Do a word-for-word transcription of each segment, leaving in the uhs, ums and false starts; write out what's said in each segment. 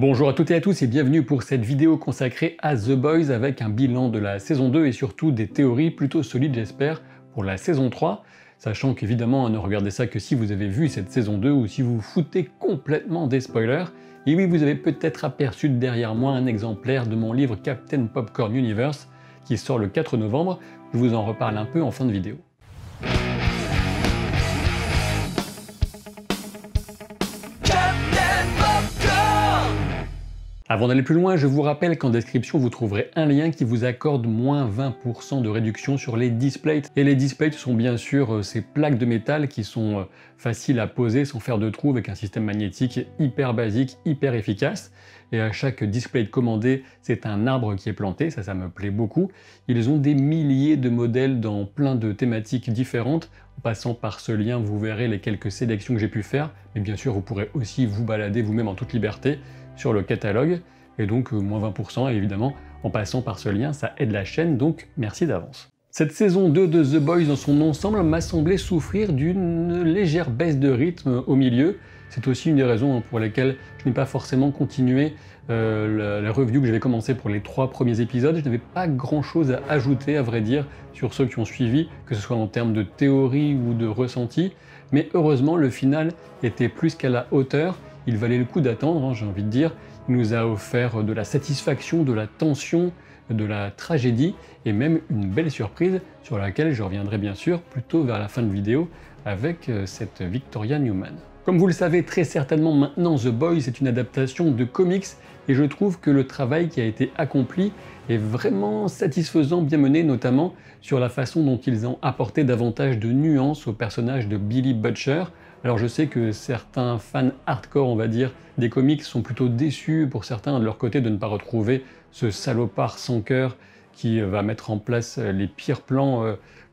Bonjour à toutes et à tous et bienvenue pour cette vidéo consacrée à The Boys avec un bilan de la saison deux et surtout des théories plutôt solides j'espère pour la saison trois, sachant qu'évidemment ne regardez ça que si vous avez vu cette saison deux ou si vous vous foutez complètement des spoilers. Et oui, vous avez peut-être aperçu derrière moi un exemplaire de mon livre Captain Popcorn Universe qui sort le quatre novembre, je vous en reparle un peu en fin de vidéo. Avant d'aller plus loin, je vous rappelle qu'en description vous trouverez un lien qui vous accorde moins vingt pour cent de réduction sur les displates. Et les displates sont bien sûr ces plaques de métal qui sont faciles à poser sans faire de trous avec un système magnétique hyper basique, hyper efficace. Et à chaque displate commandé, c'est un arbre qui est planté, ça, ça me plaît beaucoup. Ils ont des milliers de modèles dans plein de thématiques différentes. En passant par ce lien, vous verrez les quelques sélections que j'ai pu faire. Mais bien sûr, vous pourrez aussi vous balader vous-même en toute liberté sur le catalogue, et donc euh, moins vingt pour cent, et évidemment, en passant par ce lien, ça aide la chaîne, donc merci d'avance. Cette saison deux de The Boys dans son ensemble m'a semblé souffrir d'une légère baisse de rythme au milieu. C'est aussi une des raisons pour lesquelles je n'ai pas forcément continué euh, la, la review que j'avais commencé pour les trois premiers épisodes. Je n'avais pas grand chose à ajouter, à vrai dire, sur ceux qui ont suivi, que ce soit en termes de théorie ou de ressenti, mais heureusement, le final était plus qu'à la hauteur. Il valait le coup d'attendre, hein, j'ai envie de dire. Il nous a offert de la satisfaction, de la tension, de la tragédie et même une belle surprise sur laquelle je reviendrai bien sûr plutôt vers la fin de vidéo avec cette Victoria Neuman. Comme vous le savez très certainement maintenant, The Boys est une adaptation de comics et je trouve que le travail qui a été accompli est vraiment satisfaisant, bien mené, notamment sur la façon dont ils ont apporté davantage de nuances au personnage de Billy Butcher. Alors je sais que certains fans hardcore, on va dire, des comics sont plutôt déçus pour certains de leur côté de ne pas retrouver ce salopard sans cœur qui va mettre en place les pires plans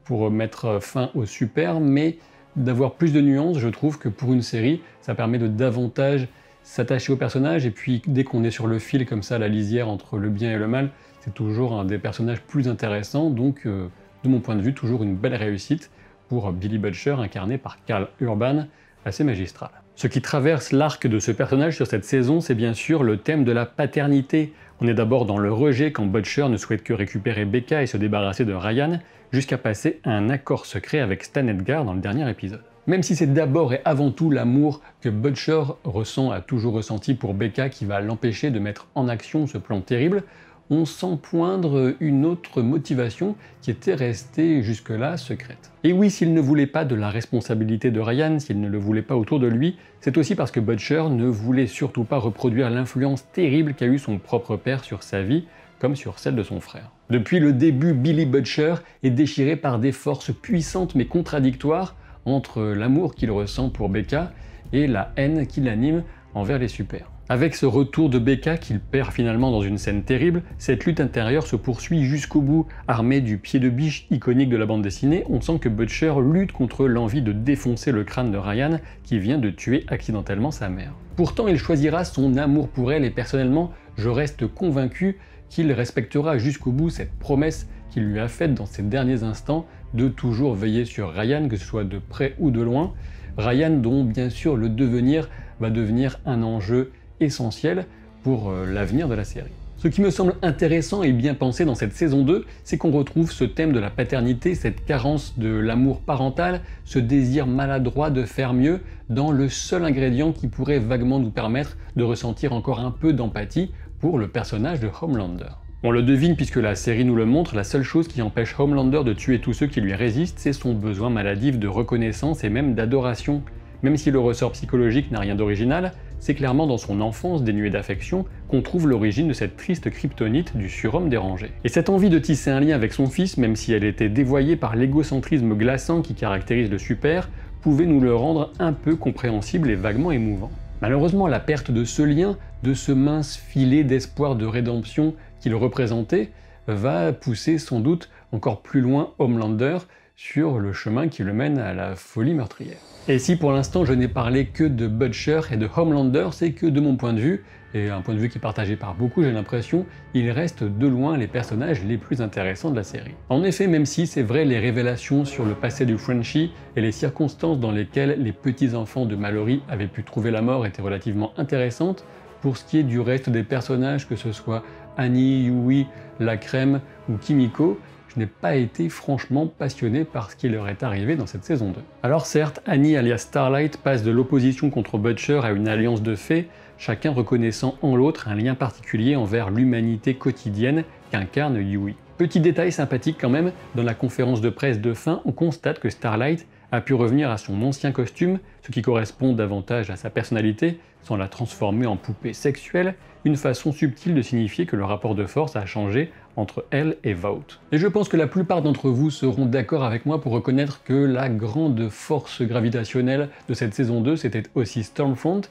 pour mettre fin au super, mais d'avoir plus de nuances, je trouve que pour une série, ça permet de davantage s'attacher au personnage, et puis dès qu'on est sur le fil comme ça, la lisière entre le bien et le mal, c'est toujours un des personnages plus intéressants, donc euh, de mon point de vue, toujours une belle réussite pour Billy Butcher, incarné par Carl Urban, assez magistral. Ce qui traverse l'arc de ce personnage sur cette saison, c'est bien sûr le thème de la paternité. On est d'abord dans le rejet quand Butcher ne souhaite que récupérer Becca et se débarrasser de Ryan, jusqu'à passer à un accord secret avec Stan Edgar dans le dernier épisode. Même si c'est d'abord et avant tout l'amour que Butcher ressent, a toujours ressenti pour Becca qui va l'empêcher de mettre en action ce plan terrible, on sent poindre une autre motivation qui était restée jusque-là secrète. Et oui, s'il ne voulait pas de la responsabilité de Ryan, s'il ne le voulait pas autour de lui, c'est aussi parce que Butcher ne voulait surtout pas reproduire l'influence terrible qu'a eu son propre père sur sa vie, comme sur celle de son frère. Depuis le début, Billy Butcher est déchiré par des forces puissantes mais contradictoires entre l'amour qu'il ressent pour Becca et la haine qui l'anime envers les supers. Avec ce retour de Becca qu'il perd finalement dans une scène terrible, cette lutte intérieure se poursuit jusqu'au bout. Armé du pied de biche iconique de la bande dessinée, on sent que Butcher lutte contre l'envie de défoncer le crâne de Ryan qui vient de tuer accidentellement sa mère. Pourtant, il choisira son amour pour elle et personnellement, je reste convaincu qu'il respectera jusqu'au bout cette promesse qu'il lui a faite dans ses derniers instants de toujours veiller sur Ryan, que ce soit de près ou de loin. Ryan dont bien sûr le devenir va devenir un enjeu essentiel pour l'avenir de la série. Ce qui me semble intéressant et bien pensé dans cette saison deux, c'est qu'on retrouve ce thème de la paternité, cette carence de l'amour parental, ce désir maladroit de faire mieux dans le seul ingrédient qui pourrait vaguement nous permettre de ressentir encore un peu d'empathie pour le personnage de Homelander. On le devine puisque la série nous le montre, la seule chose qui empêche Homelander de tuer tous ceux qui lui résistent, c'est son besoin maladif de reconnaissance et même d'adoration. Même si le ressort psychologique n'a rien d'original, c'est clairement dans son enfance dénuée d'affection qu'on trouve l'origine de cette triste kryptonite du surhomme dérangé. Et cette envie de tisser un lien avec son fils, même si elle était dévoyée par l'égocentrisme glaçant qui caractérise le super, pouvait nous le rendre un peu compréhensible et vaguement émouvant. Malheureusement, la perte de ce lien, de ce mince filet d'espoir de rédemption qu'il représentait, va pousser sans doute encore plus loin Homelander sur le chemin qui le mène à la folie meurtrière. Et si pour l'instant je n'ai parlé que de Butcher et de Homelander, c'est que de mon point de vue, et un point de vue qui est partagé par beaucoup j'ai l'impression, ils restent de loin les personnages les plus intéressants de la série. En effet, même si c'est vrai les révélations sur le passé du Frenchie et les circonstances dans lesquelles les petits-enfants de Mallory avaient pu trouver la mort étaient relativement intéressantes, Pour ce qui est du reste des personnages, que ce soit Annie, Hughie, La Crème ou Kimiko, je n'ai pas été franchement passionné par ce qui leur est arrivé dans cette saison deux. Alors certes, Annie alias Starlight passe de l'opposition contre Butcher à une alliance de faits, chacun reconnaissant en l'autre un lien particulier envers l'humanité quotidienne qu'incarne Hughie. Petit détail sympathique quand même, dans la conférence de presse de fin, on constate que Starlight a pu revenir à son ancien costume, ce qui correspond davantage à sa personnalité, sans la transformer en poupée sexuelle, une façon subtile de signifier que le rapport de force a changé entre elle et Vought. Et je pense que la plupart d'entre vous seront d'accord avec moi pour reconnaître que la grande force gravitationnelle de cette saison deux, c'était aussi Stormfront,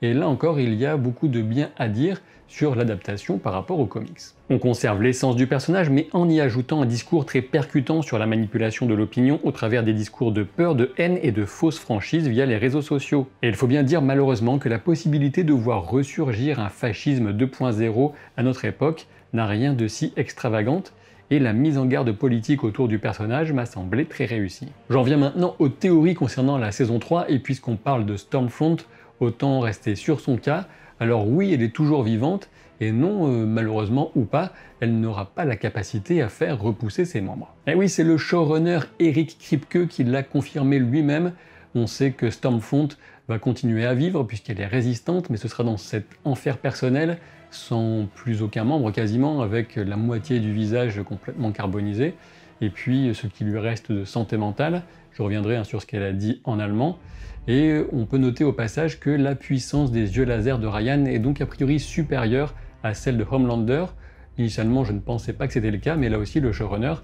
et là encore il y a beaucoup de bien à dire sur l'adaptation par rapport aux comics. On conserve l'essence du personnage, mais en y ajoutant un discours très percutant sur la manipulation de l'opinion au travers des discours de peur, de haine et de fausses franchises via les réseaux sociaux. Et il faut bien dire malheureusement que la possibilité de voir ressurgir un fascisme deux point zéro à notre époque n'a rien de si extravagante, et la mise en garde politique autour du personnage m'a semblé très réussie. J'en viens maintenant aux théories concernant la saison trois, et puisqu'on parle de Stormfront, autant rester sur son cas. Alors oui, elle est toujours vivante, et non, euh, malheureusement ou pas, elle n'aura pas la capacité à faire repousser ses membres. Et oui, c'est le showrunner Eric Kripke qui l'a confirmé lui-même. On sait que Stormfront va continuer à vivre puisqu'elle est résistante, mais ce sera dans cet enfer personnel, sans plus aucun membre quasiment, avec la moitié du visage complètement carbonisé, et puis ce qui lui reste de santé mentale. Je reviendrai hein, sur ce qu'elle a dit en allemand. Et on peut noter au passage que la puissance des yeux laser de Ryan est donc a priori supérieure à celle de Homelander. Initialement, je ne pensais pas que c'était le cas, mais là aussi le showrunner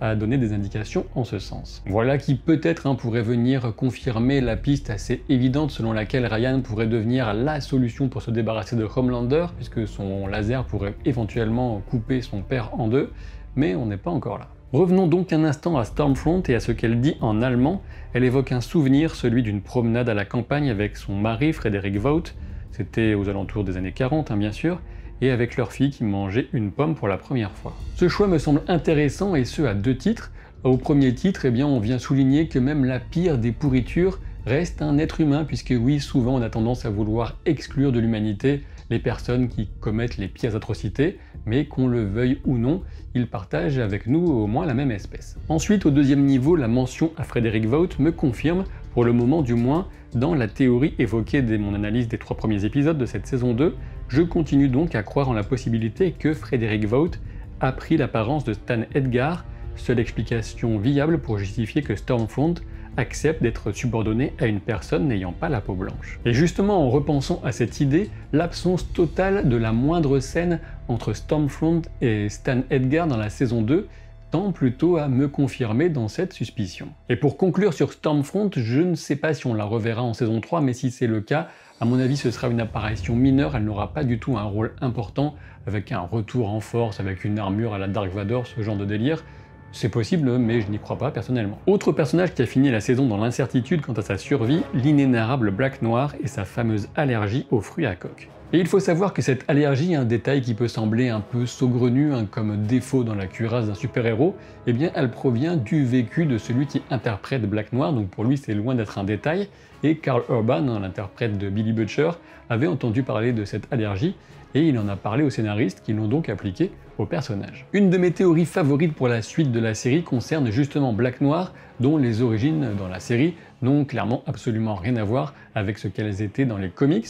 a donné des indications en ce sens. Voilà qui peut-être hein, pourrait venir confirmer la piste assez évidente selon laquelle Ryan pourrait devenir la solution pour se débarrasser de Homelander, puisque son laser pourrait éventuellement couper son père en deux, mais on n'est pas encore là. Revenons donc un instant à Stormfront et à ce qu'elle dit en allemand. Elle évoque un souvenir, celui d'une promenade à la campagne avec son mari Frederick Vought, c'était aux alentours des années quarante hein, bien sûr, et avec leur fille qui mangeait une pomme pour la première fois. Ce choix me semble intéressant, et ce à deux titres. Au premier titre, eh bien, on vient souligner que même la pire des pourritures reste un être humain, puisque oui, souvent on a tendance à vouloir exclure de l'humanité les personnes qui commettent les pires atrocités, mais qu'on le veuille ou non, ils partagent avec nous au moins la même espèce. Ensuite, au deuxième niveau, la mention à Frederick Vought me confirme, pour le moment du moins, dans la théorie évoquée dès mon analyse des trois premiers épisodes de cette saison deux, je continue donc à croire en la possibilité que Frederick Vought a pris l'apparence de Stan Edgar, seule explication viable pour justifier que Stormfront accepte d'être subordonné à une personne n'ayant pas la peau blanche. Et justement, en repensant à cette idée, l'absence totale de la moindre scène entre Stormfront et Stan Edgar dans la saison deux tend plutôt à me confirmer dans cette suspicion. Et pour conclure sur Stormfront, je ne sais pas si on la reverra en saison trois, mais si c'est le cas, à mon avis ce sera une apparition mineure, elle n'aura pas du tout un rôle important, avec un retour en force, avec une armure à la Dark Vador, ce genre de délire. C'est possible, mais je n'y crois pas personnellement. Autre personnage qui a fini la saison dans l'incertitude quant à sa survie, l'inénarrable Black Noir et sa fameuse allergie aux fruits à coque. Et il faut savoir que cette allergie, un détail qui peut sembler un peu saugrenu hein, comme défaut dans la cuirasse d'un super-héros, eh bien elle provient du vécu de celui qui interprète Black Noir, donc pour lui c'est loin d'être un détail, et Carl Urban, hein, l'interprète de Billy Butcher, avait entendu parler de cette allergie, et il en a parlé aux scénaristes qui l'ont donc appliqué au personnage. Une de mes théories favorites pour la suite de la série concerne justement Black Noir, dont les origines dans la série n'ont clairement absolument rien à voir avec ce qu'elles étaient dans les comics.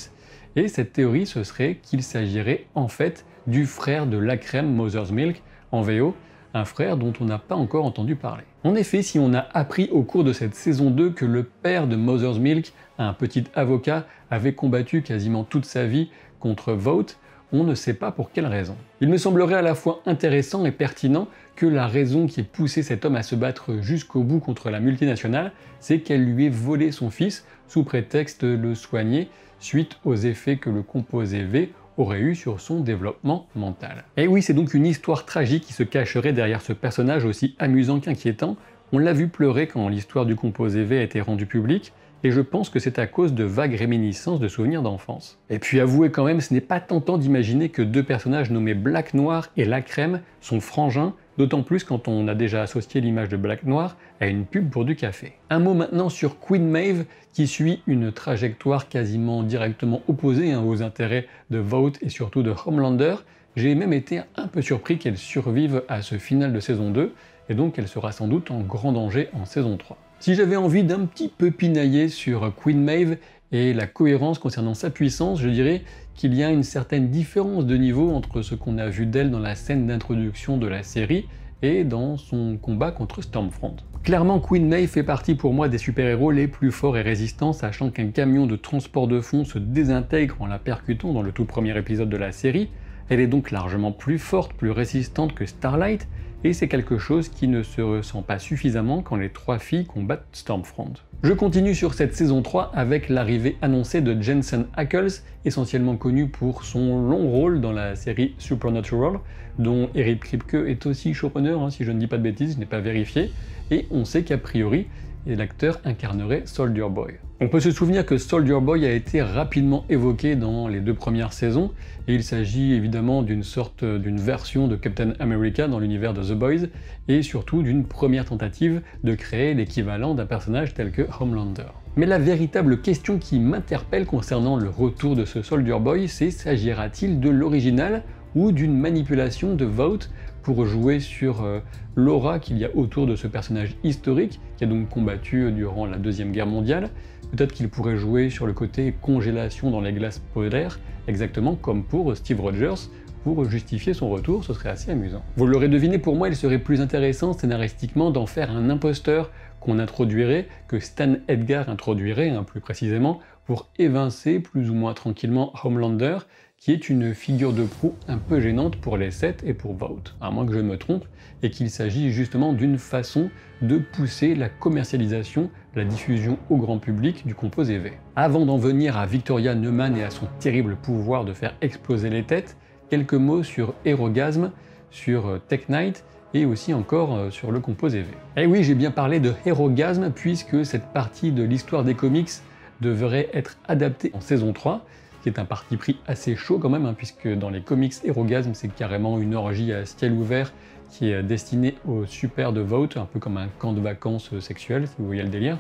Et cette théorie, ce serait qu'il s'agirait en fait du frère de La Crème, Mother's Milk, en V O, un frère dont on n'a pas encore entendu parler. En effet, si on a appris au cours de cette saison deux que le père de Mother's Milk, un petit avocat, avait combattu quasiment toute sa vie contre Vought, on ne sait pas pour quelle raison. Il me semblerait à la fois intéressant et pertinent que la raison qui ait poussé cet homme à se battre jusqu'au bout contre la multinationale, c'est qu'elle lui ait volé son fils sous prétexte de le soigner, suite aux effets que le composé V aurait eu sur son développement mental. Et oui, c'est donc une histoire tragique qui se cacherait derrière ce personnage aussi amusant qu'inquiétant. On l'a vu pleurer quand l'histoire du composé V a été rendue publique, et je pense que c'est à cause de vagues réminiscences de souvenirs d'enfance. Et puis avouez quand même, ce n'est pas tentant d'imaginer que deux personnages nommés Black Noir et La Crème, son frangin, D'autant plus quand on a déjà associé l'image de Black Noir à une pub pour du café. Un mot maintenant sur Queen Maeve, qui suit une trajectoire quasiment directement opposée hein, aux intérêts de Vought et surtout de Homelander. J'ai même été un peu surpris qu'elle survive à ce final de saison deux, et donc elle sera sans doute en grand danger en saison trois. Si j'avais envie d'un petit peu pinailler sur Queen Maeve et la cohérence concernant sa puissance, je dirais qu'il y a une certaine différence de niveau entre ce qu'on a vu d'elle dans la scène d'introduction de la série et dans son combat contre Stormfront. Clairement, Queen Maeve fait partie pour moi des super-héros les plus forts et résistants, sachant qu'un camion de transport de fond se désintègre en la percutant dans le tout premier épisode de la série. Elle est donc largement plus forte, plus résistante que Starlight, et c'est quelque chose qui ne se ressent pas suffisamment quand les trois filles combattent Stormfront. Je continue sur cette saison trois avec l'arrivée annoncée de Jensen Ackles, essentiellement connu pour son long rôle dans la série Supernatural, dont Eric Kripke est aussi showrunner, hein, si je ne dis pas de bêtises, je n'ai pas vérifié, et on sait qu'a priori, l'acteur incarnerait Soldier Boy. On peut se souvenir que Soldier Boy a été rapidement évoqué dans les deux premières saisons, et il s'agit évidemment d'une sorte d'une version de Captain America dans l'univers de The Boys, et surtout d'une première tentative de créer l'équivalent d'un personnage tel que Homelander. Mais la véritable question qui m'interpelle concernant le retour de ce Soldier Boy, c'est s'agira-t-il de l'original ou d'une manipulation de Vought pour jouer sur euh, l'aura qu'il y a autour de ce personnage historique, qui a donc combattu durant la Deuxième Guerre mondiale. Peut-être qu'il pourrait jouer sur le côté congélation dans les glaces polaires, exactement comme pour Steve Rogers, pour justifier son retour, ce serait assez amusant. Vous l'aurez deviné, pour moi, il serait plus intéressant scénaristiquement d'en faire un imposteur qu'on introduirait, que Stan Edgar introduirait hein, plus précisément, pour évincer plus ou moins tranquillement Homelander, qui est une figure de proue un peu gênante pour les sept et pour Vought, à moins que je me trompe, et qu'il s'agit justement d'une façon de pousser la commercialisation, la diffusion au grand public du composé V. Avant d'en venir à Victoria Neuman et à son terrible pouvoir de faire exploser les têtes, quelques mots sur Herogasm, sur Tech Knight, et aussi encore sur le composé V. Et oui, j'ai bien parlé de Herogasm, puisque cette partie de l'histoire des comics devrait être adaptée en saison trois, qui est un parti pris assez chaud quand même, hein, puisque dans les comics Herogasm, c'est carrément une orgie à ciel ouvert qui est destinée aux super de Vought, un peu comme un camp de vacances sexuel, si vous voyez le délire.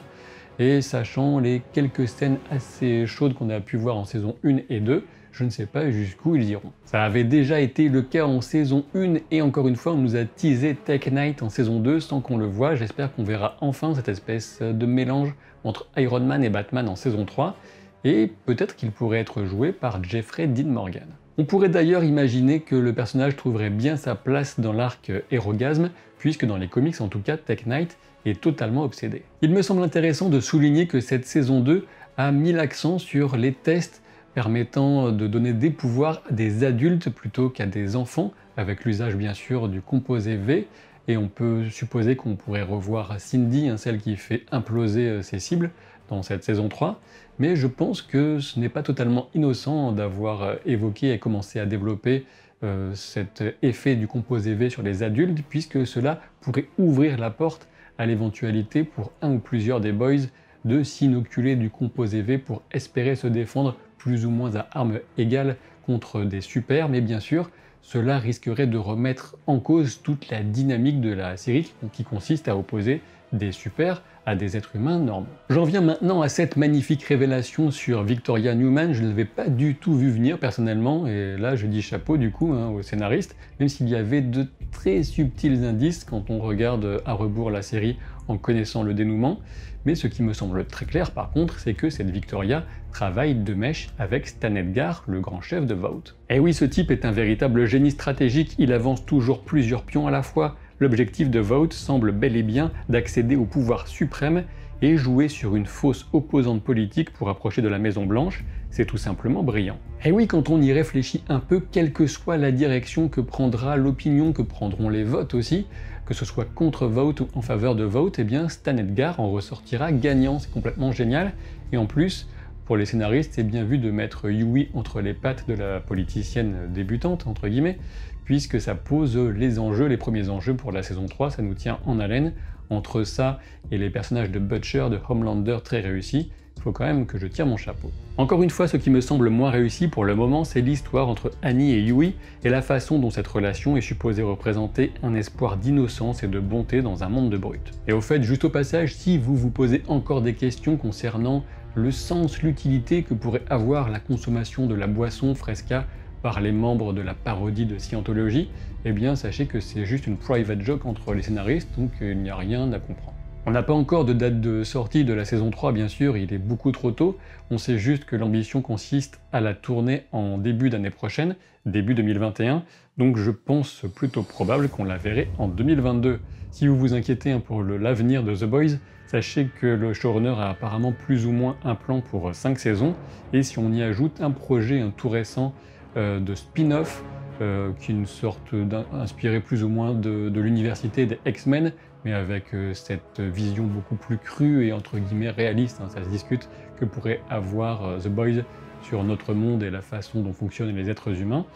Et sachant les quelques scènes assez chaudes qu'on a pu voir en saison un et deux, je ne sais pas jusqu'où ils iront. Ça avait déjà été le cas en saison un, et encore une fois, on nous a teasé Tech Knight en saison deux sans qu'on le voie. J'espère qu'on verra enfin cette espèce de mélange entre Iron Man et Batman en saison trois, et peut-être qu'il pourrait être joué par Jeffrey Dean Morgan. On pourrait d'ailleurs imaginer que le personnage trouverait bien sa place dans l'arc Herogasm, puisque dans les comics en tout cas, Tech Knight est totalement obsédé. Il me semble intéressant de souligner que cette saison deux a mis l'accent sur les tests permettant de donner des pouvoirs à des adultes plutôt qu'à des enfants, avec l'usage bien sûr du composé V, et on peut supposer qu'on pourrait revoir Cindy, hein, celle qui fait imploser ses cibles, dans cette saison trois, mais je pense que ce n'est pas totalement innocent d'avoir évoqué et commencé à développer euh, cet effet du composé V sur les adultes, puisque cela pourrait ouvrir la porte à l'éventualité pour un ou plusieurs des boys de s'inoculer du composé V pour espérer se défendre plus ou moins à armes égales contre des super, mais bien sûr, cela risquerait de remettre en cause toute la dynamique de la série qui consiste à opposer des super à des êtres humains normaux. J'en viens maintenant à cette magnifique révélation sur Victoria Neuman. Je ne l'avais pas du tout vu venir personnellement, et là je dis chapeau du coup hein, au scénariste, même s'il y avait de très subtils indices quand on regarde à rebours la série en connaissant le dénouement. Mais ce qui me semble très clair par contre, c'est que cette Victoria travaille de mèche avec Stan Edgar, le grand chef de Vought. Et oui, ce type est un véritable génie stratégique, il avance toujours plusieurs pions à la fois. L'objectif de Vought semble bel et bien d'accéder au pouvoir suprême et jouer sur une fausse opposante politique pour approcher de la Maison Blanche, c'est tout simplement brillant. Et oui, quand on y réfléchit un peu, quelle que soit la direction que prendra l'opinion, que prendront les votes aussi, que ce soit contre Vought ou en faveur de Vought, eh bien Stan Edgar en ressortira gagnant, c'est complètement génial, et en plus, pour les scénaristes, c'est bien vu de mettre Hughie entre les pattes de la politicienne débutante, entre guillemets, puisque ça pose les enjeux, les premiers enjeux pour la saison trois, ça nous tient en haleine Entre ça et les personnages de Butcher, de Homelander très réussis, il faut quand même que je tire mon chapeau. Encore une fois, ce qui me semble moins réussi pour le moment, c'est l'histoire entre Annie et Hughie et la façon dont cette relation est supposée représenter un espoir d'innocence et de bonté dans un monde de brutes. Et au fait, juste au passage, si vous vous posez encore des questions concernant le sens, l'utilité que pourrait avoir la consommation de la boisson Fresca par les membres de la parodie de Scientologie, eh bien sachez que c'est juste une private joke entre les scénaristes, donc il n'y a rien à comprendre. On n'a pas encore de date de sortie de la saison trois, bien sûr, il est beaucoup trop tôt. On sait juste que l'ambition consiste à la tourner en début d'année prochaine, début deux mille vingt et un, donc je pense plutôt probable qu'on la verrait en deux mille vingt-deux. Si vous vous inquiétez pour l'avenir de The Boys, sachez que le showrunner a apparemment plus ou moins un plan pour cinq saisons, et si on y ajoute un projet un tout récent euh, de spin-off, Euh, qui est une sorte d'inspiré plus ou moins de, de l'université des X-Men, mais avec euh, cette vision beaucoup plus crue et entre guillemets réaliste, hein, ça se discute, que pourrait avoir euh, The Boys sur notre monde et la façon dont fonctionnent les êtres humains,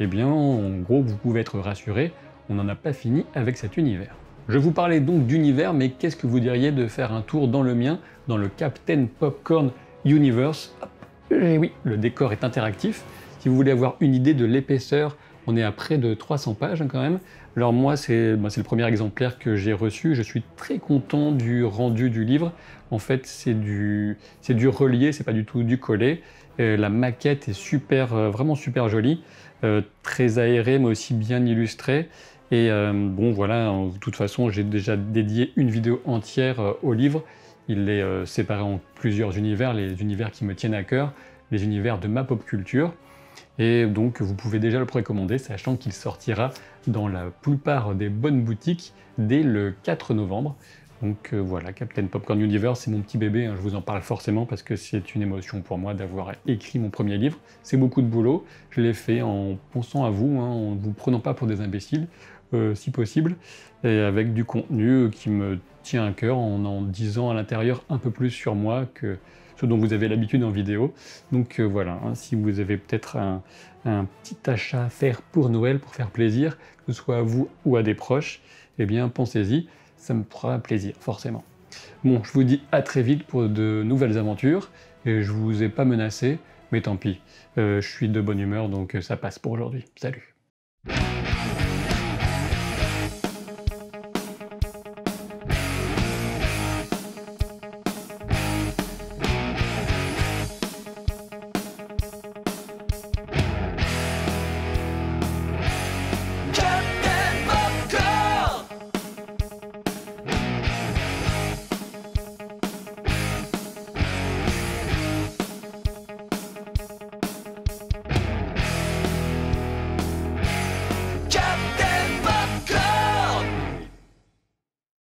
eh bien en gros vous pouvez être rassuré, on n'en a pas fini avec cet univers. Je vous parlais donc d'univers, mais qu'est-ce que vous diriez de faire un tour dans le mien, dans le Captain Popcorn Universe? Hop, et oui, le décor est interactif. Si vous voulez avoir une idée de l'épaisseur, on est à près de trois cents pages quand même. Alors moi, c'est ben c'est le premier exemplaire que j'ai reçu. Je suis très content du rendu du livre. En fait, c'est du, c'est du relié, c'est pas du tout du collé. Euh, la maquette est super, euh, vraiment super jolie, euh, très aérée, mais aussi bien illustrée. Et euh, bon, voilà, de toute façon, j'ai déjà dédié une vidéo entière euh, au livre. Il est euh, séparé en plusieurs univers, les univers qui me tiennent à cœur, les univers de ma pop culture. Et donc vous pouvez déjà le précommander, sachant qu'il sortira dans la plupart des bonnes boutiques dès le quatre novembre. Donc euh, voilà, Captain Popcorn Universe, c'est mon petit bébé, hein, je vous en parle forcément parce que c'est une émotion pour moi d'avoir écrit mon premier livre. C'est beaucoup de boulot, je l'ai fait en pensant à vous, hein, en ne vous prenant pas pour des imbéciles, euh, si possible, et avec du contenu qui me tient à cœur, en en disant à l'intérieur un peu plus sur moi que ce dont vous avez l'habitude en vidéo. Donc euh, voilà, hein, si vous avez peut-être un, un petit achat à faire pour Noël, pour faire plaisir, que ce soit à vous ou à des proches, eh bien pensez-y, ça me fera plaisir, forcément. Bon, je vous dis à très vite pour de nouvelles aventures, et je vous ai pas menacé, mais tant pis, euh, je suis de bonne humeur, donc ça passe pour aujourd'hui. Salut!